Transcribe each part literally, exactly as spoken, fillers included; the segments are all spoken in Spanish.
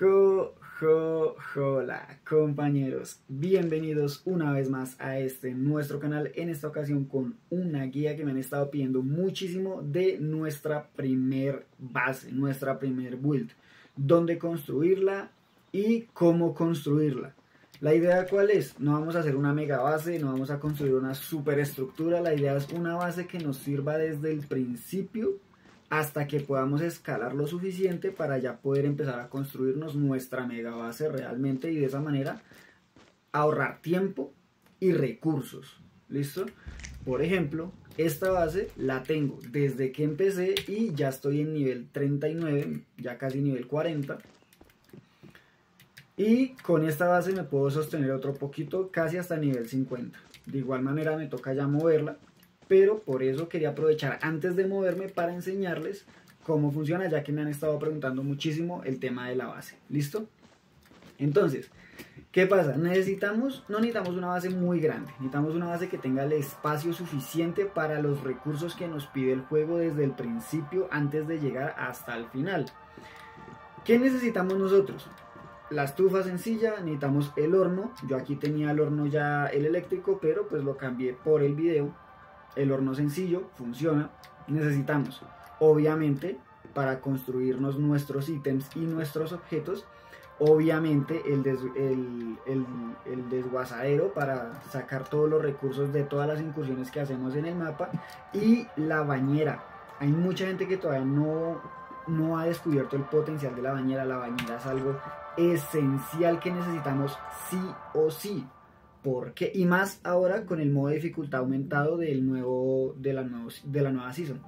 Jo, jo, hola compañeros, bienvenidos una vez más a este nuestro canal, en esta ocasión con una guía que me han estado pidiendo muchísimo de nuestra primer base, nuestra primer build, dónde construirla y cómo construirla. La idea cuál es, no vamos a hacer una mega base, no vamos a construir una superestructura, la idea es una base que nos sirva desde el principio hasta que podamos escalar lo suficiente para ya poder empezar a construirnos nuestra mega base realmente y de esa manera ahorrar tiempo y recursos, ¿listo? Por ejemplo, esta base la tengo desde que empecé y ya estoy en nivel treinta y nueve, ya casi nivel cuarenta. Y con esta base me puedo sostener otro poquito, casi hasta nivel cincuenta. De igual manera me toca ya moverla, pero por eso quería aprovechar antes de moverme para enseñarles cómo funciona, ya que me han estado preguntando muchísimo el tema de la base, ¿listo? Entonces, ¿qué pasa? Necesitamos, no necesitamos una base muy grande, necesitamos una base que tenga el espacio suficiente para los recursos que nos pide el juego desde el principio antes de llegar hasta el final. ¿Qué necesitamos nosotros? La estufa sencilla, necesitamos el horno, yo aquí tenía el horno ya el eléctrico, pero pues lo cambié por el video. El horno sencillo funciona. Necesitamos, obviamente, para construirnos nuestros ítems y nuestros objetos, obviamente el, des, el, el, el desguazadero para sacar todos los recursos de todas las incursiones que hacemos en el mapa, y la bañera. Hay mucha gente que todavía no, no ha descubierto el potencial de la bañera. La bañera es algo esencial que necesitamos sí o sí. Porque, y más ahora con el modo de dificultad aumentado del nuevo, de, la nuevo, de la nueva season.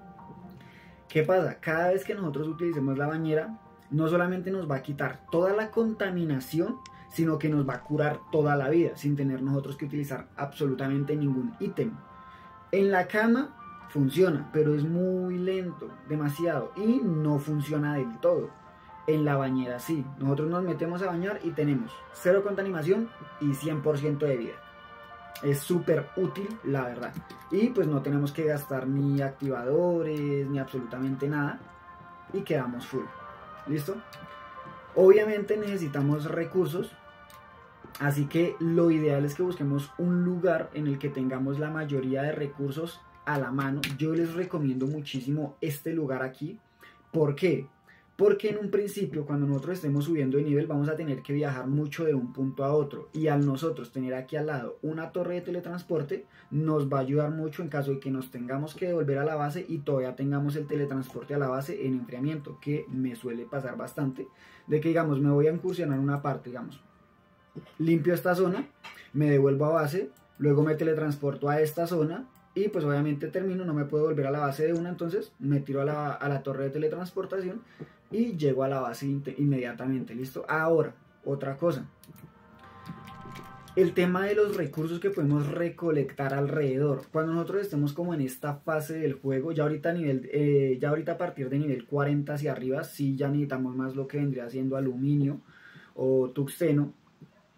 ¿Qué pasa? Cada vez que nosotros utilicemos la bañera, no solamente nos va a quitar toda la contaminación, sino que nos va a curar toda la vida, sin tener nosotros que utilizar absolutamente ningún ítem. En la cama funciona, pero es muy lento, demasiado, y no funciona del todo. En la bañera sí, nosotros nos metemos a bañar y tenemos cero contaminación y cien por ciento de vida. Es súper útil, la verdad. Y pues no tenemos que gastar ni activadores, ni absolutamente nada. Y quedamos full. ¿Listo? Obviamente necesitamos recursos. Así que lo ideal es que busquemos un lugar en el que tengamos la mayoría de recursos a la mano. Yo les recomiendo muchísimo este lugar aquí. ¿Por qué? Porque en un principio, cuando nosotros estemos subiendo de nivel, vamos a tener que viajar mucho de un punto a otro. Y al nosotros tener aquí al lado una torre de teletransporte, nos va a ayudar mucho en caso de que nos tengamos que devolver a la base y todavía tengamos el teletransporte a la base en enfriamiento, que me suele pasar bastante. De que, digamos, me voy a incursionar una parte, digamos, limpio esta zona, me devuelvo a base, luego me teletransporto a esta zona. Y pues obviamente termino, no me puedo volver a la base de una, entonces me tiro a la, a la torre de teletransportación y llego a la base inmediatamente, ¿listo? Ahora, otra cosa. El tema de los recursos que podemos recolectar alrededor. Cuando nosotros estemos como en esta fase del juego, ya ahorita, nivel, eh, ya ahorita a partir de nivel cuarenta hacia arriba, sí ya necesitamos más lo que vendría siendo aluminio o tuxteno.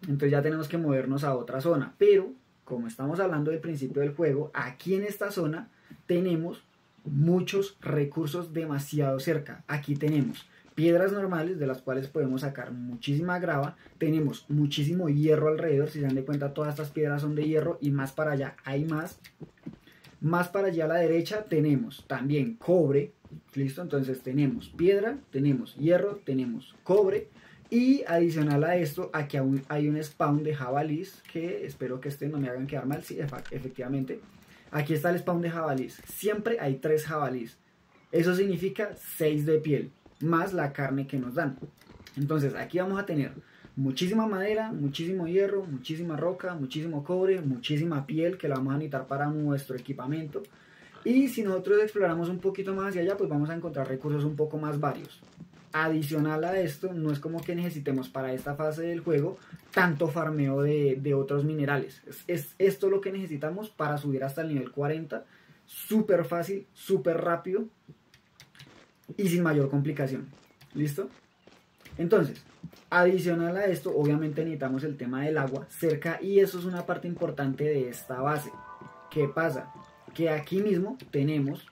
Entonces ya tenemos que movernos a otra zona, pero... como estamos hablando del principio del juego, aquí en esta zona tenemos muchos recursos demasiado cerca. Aquí tenemos piedras normales de las cuales podemos sacar muchísima grava. Tenemos muchísimo hierro alrededor. Si se dan de cuenta, todas estas piedras son de hierro y más para allá hay más. Más para allá a la derecha tenemos también cobre. ¿Listo? Entonces tenemos piedra, tenemos hierro, tenemos cobre. Y adicional a esto, aquí aún hay un spawn de jabalís, que espero que este no me hagan quedar mal, sí, efectivamente. Aquí está el spawn de jabalís, siempre hay tres jabalís, eso significa seis de piel, más la carne que nos dan. Entonces aquí vamos a tener muchísima madera, muchísimo hierro, muchísima roca, muchísimo cobre, muchísima piel que la vamos a necesitar para nuestro equipamiento. Y si nosotros exploramos un poquito más hacia allá, pues vamos a encontrar recursos un poco más varios. Adicional a esto, no es como que necesitemos para esta fase del juego tanto farmeo de, de otros minerales. Es, es esto lo que necesitamos para subir hasta el nivel cuarenta. Súper fácil, súper rápido y sin mayor complicación. ¿Listo? Entonces, adicional a esto, obviamente necesitamos el tema del agua cerca y eso es una parte importante de esta base. ¿Qué pasa? Que aquí mismo tenemos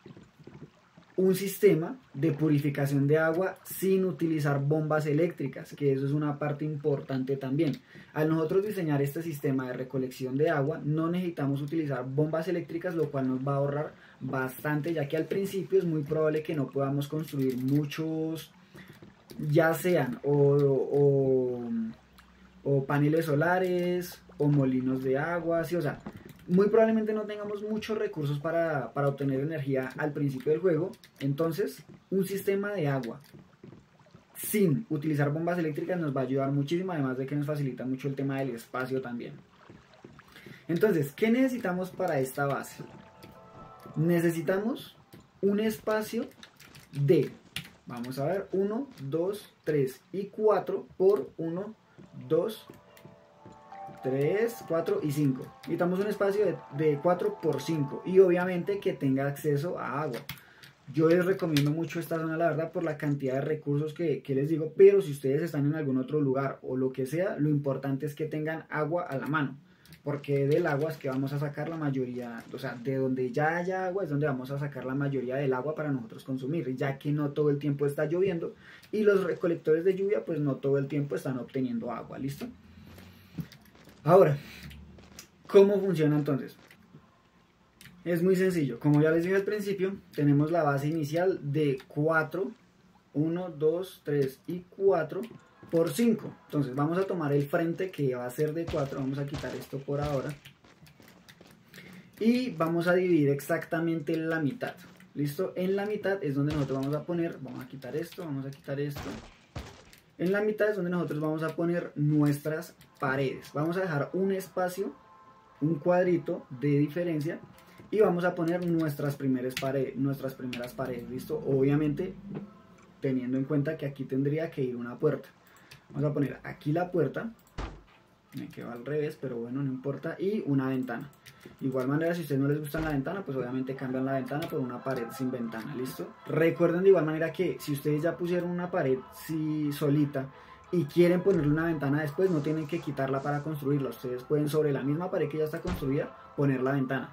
un sistema de purificación de agua sin utilizar bombas eléctricas, que eso es una parte importante también. Al nosotros diseñar este sistema de recolección de agua, no necesitamos utilizar bombas eléctricas, lo cual nos va a ahorrar bastante, ya que al principio es muy probable que no podamos construir muchos, ya sean o, o, o paneles solares o molinos de agua, sí, o sea, muy probablemente no tengamos muchos recursos para, para obtener energía al principio del juego. Entonces, un sistema de agua sin utilizar bombas eléctricas nos va a ayudar muchísimo, además de que nos facilita mucho el tema del espacio también. Entonces, ¿qué necesitamos para esta base? Necesitamos un espacio de, vamos a ver, uno, dos, tres y cuatro por uno, dos, tres, cuatro y cinco. Necesitamos un espacio de, de cuatro por cinco y obviamente que tenga acceso a agua. Yo les recomiendo mucho esta zona, la verdad, por la cantidad de recursos que, que les digo, pero si ustedes están en algún otro lugar o lo que sea, lo importante es que tengan agua a la mano, porque del agua es que vamos a sacar la mayoría, o sea, de donde ya haya agua es donde vamos a sacar la mayoría del agua para nosotros consumir, ya que no todo el tiempo está lloviendo y los recolectores de lluvia pues no todo el tiempo están obteniendo agua, ¿listo? Ahora, ¿cómo funciona entonces? Es muy sencillo, como ya les dije al principio, tenemos la base inicial de cuatro, uno, dos, tres y cuatro por cinco. Entonces vamos a tomar el frente que va a ser de cuatro, vamos a quitar esto por ahora. Y vamos a dividir exactamente la mitad, ¿listo? En la mitad es donde nosotros vamos a poner, vamos a quitar esto, vamos a quitar esto. En la mitad es donde nosotros vamos a poner nuestras paredes. Vamos a dejar un espacio, un cuadrito de diferencia y vamos a poner nuestras primeras paredes, nuestras primeras paredes, ¿listo? Obviamente teniendo en cuenta que aquí tendría que ir una puerta. Vamos a poner aquí la puerta, me quedó al revés, pero bueno, no importa, y una ventana. De igual manera, si a ustedes no les gusta la ventana, pues obviamente cambian la ventana por una pared sin ventana, ¿listo? Recuerden de igual manera que si ustedes ya pusieron una pared si, solita y quieren ponerle una ventana después, no tienen que quitarla para construirla. Ustedes pueden sobre la misma pared que ya está construida poner la ventana,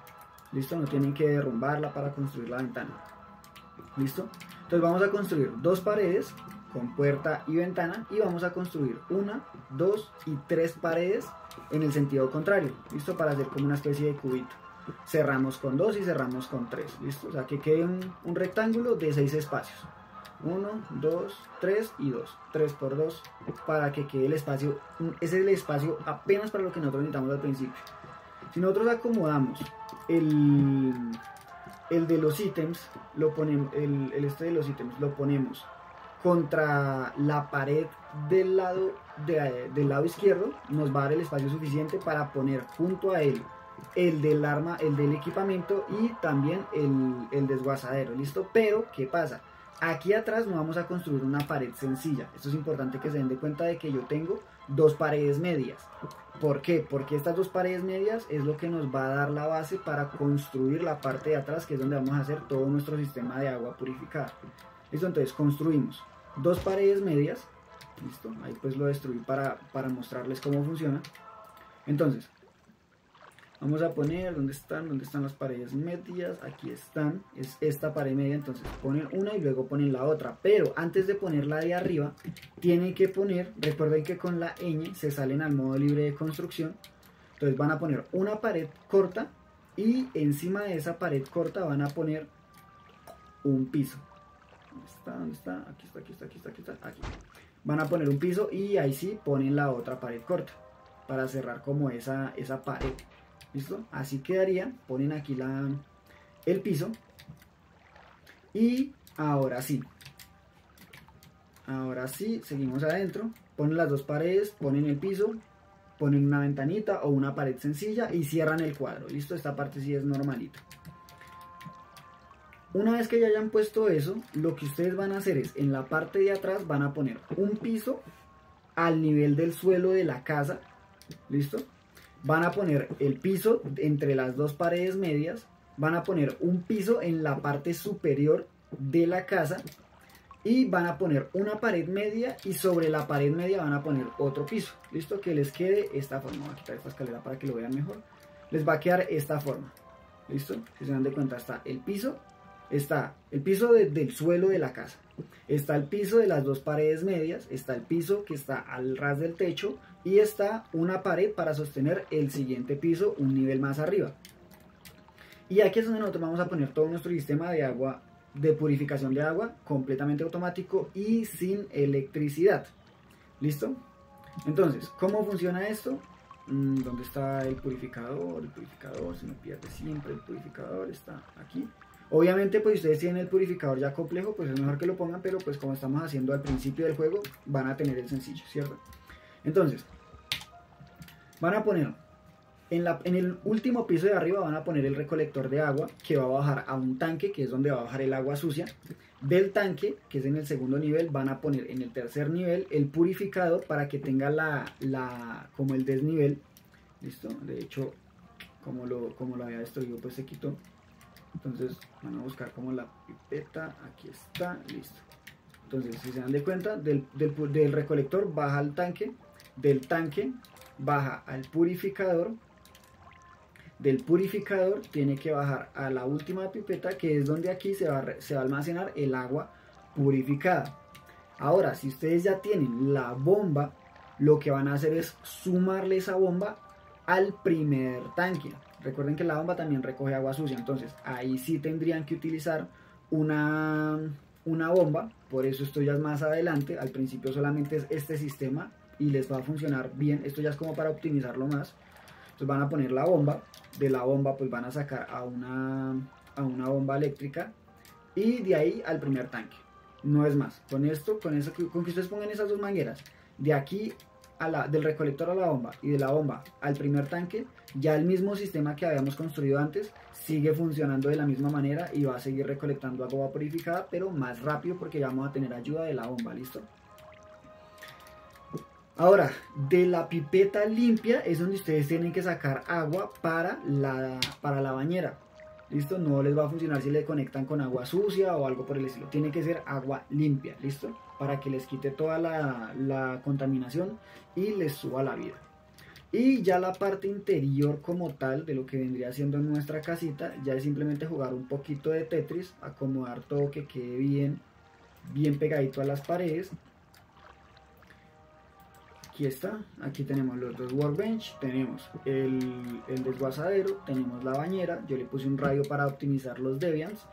¿listo? No tienen que derrumbarla para construir la ventana, ¿listo? Entonces vamos a construir dos paredes con puerta y ventana y vamos a construir una, dos y tres paredes en el sentido contrario, ¿listo? Para hacer como una especie de cubito. Cerramos con dos y cerramos con tres, ¿listo? O sea que quede un, un rectángulo de seis espacios, uno, dos, tres y dos, tres por dos, para que quede el espacio, ese es el espacio apenas para lo que nosotros necesitamos al principio. Si nosotros acomodamos el, el de los ítems, lo ponemos, el, el este de los ítems lo ponemos contra la pared del lado, de, del lado izquierdo, nos va a dar el espacio suficiente para poner junto a él el del arma, el del equipamiento y también el, el desguazadero, ¿listo? Pero, ¿qué pasa? Aquí atrás no vamos a construir una pared sencilla. Esto es importante que se den de cuenta de que yo tengo dos paredes medias. ¿Por qué? Porque estas dos paredes medias es lo que nos va a dar la base para construir la parte de atrás, que es donde vamos a hacer todo nuestro sistema de agua purificada. ¿Listo? Entonces construimos dos paredes medias, ¿listo? Ahí pues lo destruí para, para mostrarles cómo funciona. Entonces, vamos a poner, ¿dónde están? ¿Dónde están las paredes medias? Aquí están, es esta pared media, entonces ponen una y luego ponen la otra. Pero antes de poner la de arriba, tienen que poner, recuerden que con la ñ se salen al modo libre de construcción. Entonces van a poner una pared corta y encima de esa pared corta van a poner un piso. Está, ¿dónde está? Aquí está, aquí está, aquí está, aquí está, aquí. Van a poner un piso y ahí sí ponen la otra pared corta para cerrar como esa, esa pared, ¿listo? Así quedaría, ponen aquí la, el piso y ahora sí, ahora sí, seguimos adentro, ponen las dos paredes, ponen el piso, ponen una ventanita o una pared sencilla y cierran el cuadro, ¿listo? Esta parte sí es normalita. Una vez que ya hayan puesto eso, lo que ustedes van a hacer es, en la parte de atrás van a poner un piso al nivel del suelo de la casa, ¿listo? Van a poner el piso entre las dos paredes medias, van a poner un piso en la parte superior de la casa y van a poner una pared media y sobre la pared media van a poner otro piso, ¿listo? Que les quede esta forma, voy a quitar esta escalera para que lo vean mejor, les va a quedar esta forma, ¿listo? Si se dan de cuenta está el piso está el piso de, del suelo de la casa, está el piso de las dos paredes medias, está el piso que está al ras del techo y está una pared para sostener el siguiente piso un nivel más arriba. Y aquí es donde nosotros vamos a poner todo nuestro sistema de agua, de purificación de agua, completamente automático y sin electricidad. ¿Listo? Entonces, ¿cómo funciona esto? ¿Dónde está el purificador? El purificador se me pierde siempre, el purificador está aquí. Obviamente, pues ustedes tienen el purificador ya complejo, pues es mejor que lo pongan, pero pues como estamos haciendo al principio del juego, van a tener el sencillo, ¿cierto? Entonces, van a poner, en, la, en el último piso de arriba van a poner el recolector de agua, que va a bajar a un tanque, que es donde va a bajar el agua sucia. Del tanque, que es en el segundo nivel, van a poner en el tercer nivel el purificador para que tenga la, la como el desnivel, ¿listo? De hecho, como lo, como lo había destruido, pues se quitó. Entonces van a buscar como la pipeta, aquí está, listo. Entonces, si se dan de cuenta, del, del, del recolector baja al tanque, del tanque baja al purificador, del purificador tiene que bajar a la última pipeta, que es donde aquí se va, se va a almacenar el agua purificada. Ahora, si ustedes ya tienen la bomba, lo que van a hacer es sumarle esa bomba al primer tanque. Recuerden que la bomba también recoge agua sucia, entonces ahí sí tendrían que utilizar una, una bomba, por eso esto ya es más adelante, al principio solamente es este sistema y les va a funcionar bien, esto ya es como para optimizarlo más. Entonces van a poner la bomba, de la bomba pues van a sacar a una, a una bomba eléctrica y de ahí al primer tanque, no es más, con esto, con eso, con que ustedes pongan esas dos mangueras, de aquí a la, del recolector a la bomba y de la bomba al primer tanque, ya el mismo sistema que habíamos construido antes sigue funcionando de la misma manera y va a seguir recolectando agua purificada, pero más rápido porque ya vamos a tener ayuda de la bomba, ¿listo? Ahora, de la pipeta limpia es donde ustedes tienen que sacar agua para la, para la bañera, ¿listo? No les va a funcionar si le conectan con agua sucia o algo por el estilo, tiene que ser agua limpia, ¿listo? Para que les quite toda la, la contaminación y les suba la vida. Y ya la parte interior como tal de lo que vendría siendo nuestra casita, ya es simplemente jugar un poquito de Tetris, acomodar todo que quede bien, bien pegadito a las paredes. Aquí está, aquí tenemos los dos workbench, tenemos el, el desguazadero, tenemos la bañera, yo le puse un radio para optimizar los Debians.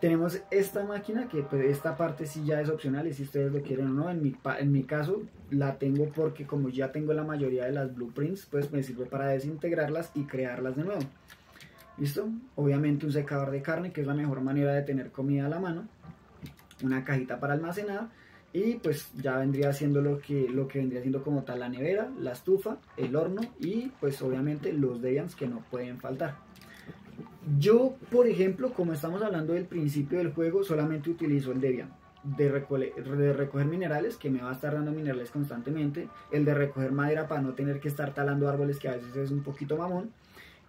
Tenemos esta máquina que pues, esta parte sí ya es opcional y si ustedes lo quieren o no, en mi, en mi caso la tengo porque como ya tengo la mayoría de las blueprints, pues me sirve para desintegrarlas y crearlas de nuevo. ¿Listo? Obviamente un secador de carne que es la mejor manera de tener comida a la mano, una cajita para almacenar y pues ya vendría siendo lo que, lo que vendría siendo como tal la nevera, la estufa, el horno y pues obviamente los Debians que no pueden faltar. Yo, por ejemplo, como estamos hablando del principio del juego, solamente utilizo el Debian de, reco de recoger minerales, que me va a estar dando minerales constantemente, el de recoger madera para no tener que estar talando árboles, que a veces es un poquito mamón,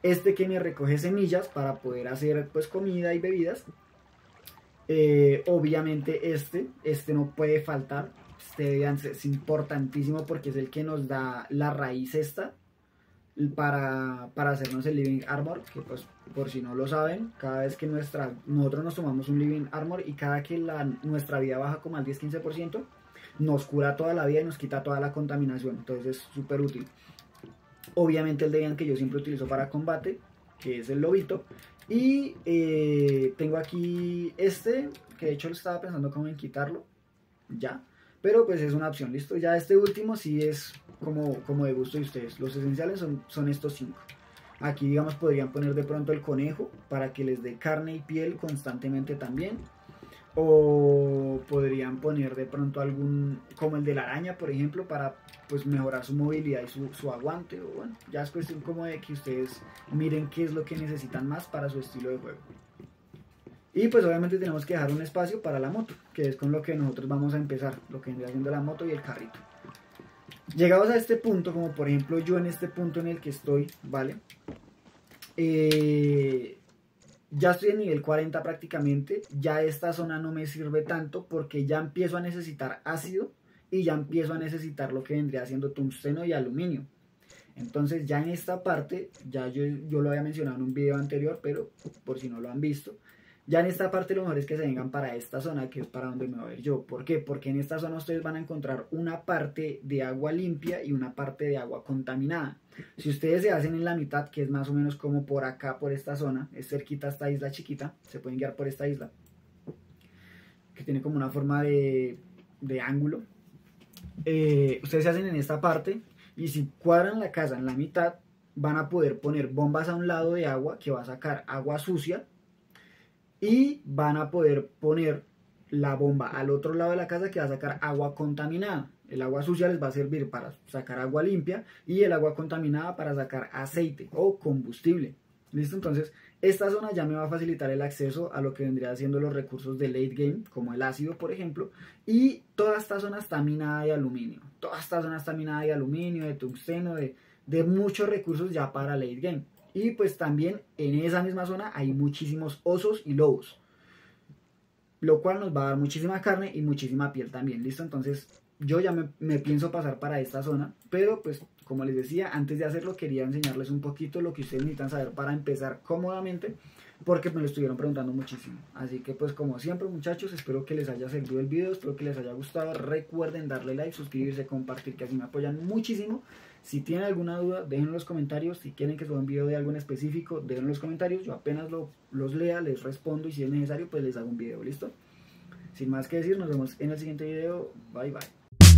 este que me recoge semillas para poder hacer pues comida y bebidas, eh, obviamente este, este no puede faltar, este Debian es importantísimo porque es el que nos da la raíz esta, Para, para hacernos el Living Armor, que pues por si no lo saben, cada vez que nuestra, nosotros nos tomamos un Living Armor y cada que la, nuestra vida baja como al diez a quince por ciento, nos cura toda la vida y nos quita toda la contaminación, entonces es súper útil. Obviamente el Debian que yo siempre utilizo para combate, que es el lobito, y eh, tengo aquí este, que de hecho lo estaba pensando como en quitarlo, ya. Pero pues es una opción, listo, ya este último sí es como, como de gusto de ustedes, los esenciales son, son estos cinco. Aquí digamos podrían poner de pronto el conejo para que les dé carne y piel constantemente también. O podrían poner de pronto algún, como el de la araña por ejemplo, para pues mejorar su movilidad y su, su aguante. O bueno, ya es cuestión como de que ustedes miren qué es lo que necesitan más para su estilo de juego. Y pues obviamente tenemos que dejar un espacio para la moto, que es con lo que nosotros vamos a empezar, lo que vendría haciendo la moto y el carrito. Llegados a este punto, como por ejemplo yo en este punto en el que estoy, ¿vale? Eh, ya estoy en nivel cuarenta prácticamente, ya esta zona no me sirve tanto porque ya empiezo a necesitar ácido y ya empiezo a necesitar lo que vendría haciendo tungsteno y aluminio. Entonces ya en esta parte, ya yo, yo lo había mencionado en un video anterior, pero por si no lo han visto, Ya en esta parte lo mejor es que se vengan para esta zona, que es para donde me voy a ir yo. ¿Por qué? Porque en esta zona ustedes van a encontrar una parte de agua limpia y una parte de agua contaminada. Si ustedes se hacen en la mitad, que es más o menos como por acá, por esta zona, es cerquita a esta isla chiquita, se pueden guiar por esta isla, que tiene como una forma de, de ángulo. Eh, ustedes se hacen en esta parte y si cuadran la casa en la mitad, van a poder poner bombas a un lado de agua, que va a sacar agua sucia, y van a poder poner la bomba al otro lado de la casa que va a sacar agua contaminada. El agua sucia les va a servir para sacar agua limpia y el agua contaminada para sacar aceite o combustible. ¿Listo? Entonces, esta zona ya me va a facilitar el acceso a lo que vendría siendo los recursos de late game, como el ácido, por ejemplo. Y toda esta zona está minada de aluminio. Toda esta zona está minada de aluminio, de tungsteno, de, de muchos recursos ya para late game. Y pues también en esa misma zona hay muchísimos osos y lobos, lo cual nos va a dar muchísima carne y muchísima piel también. ¿Listo? Entonces yo ya me, me pienso pasar para esta zona, pero pues como les decía, antes de hacerlo quería enseñarles un poquito lo que ustedes necesitan saber para empezar cómodamente, porque me lo estuvieron preguntando muchísimo. Así que pues como siempre, muchachos, espero que les haya servido el video, espero que les haya gustado. Recuerden darle like, suscribirse, compartir, que así me apoyan muchísimo. Si tienen alguna duda, déjenlo en los comentarios. Si quieren que suba un video de algo en específico, déjenlo en los comentarios. Yo apenas lo, los lea, les respondo y si es necesario, pues les hago un video. ¿Listo? Sin más que decir, nos vemos en el siguiente video. Bye, bye.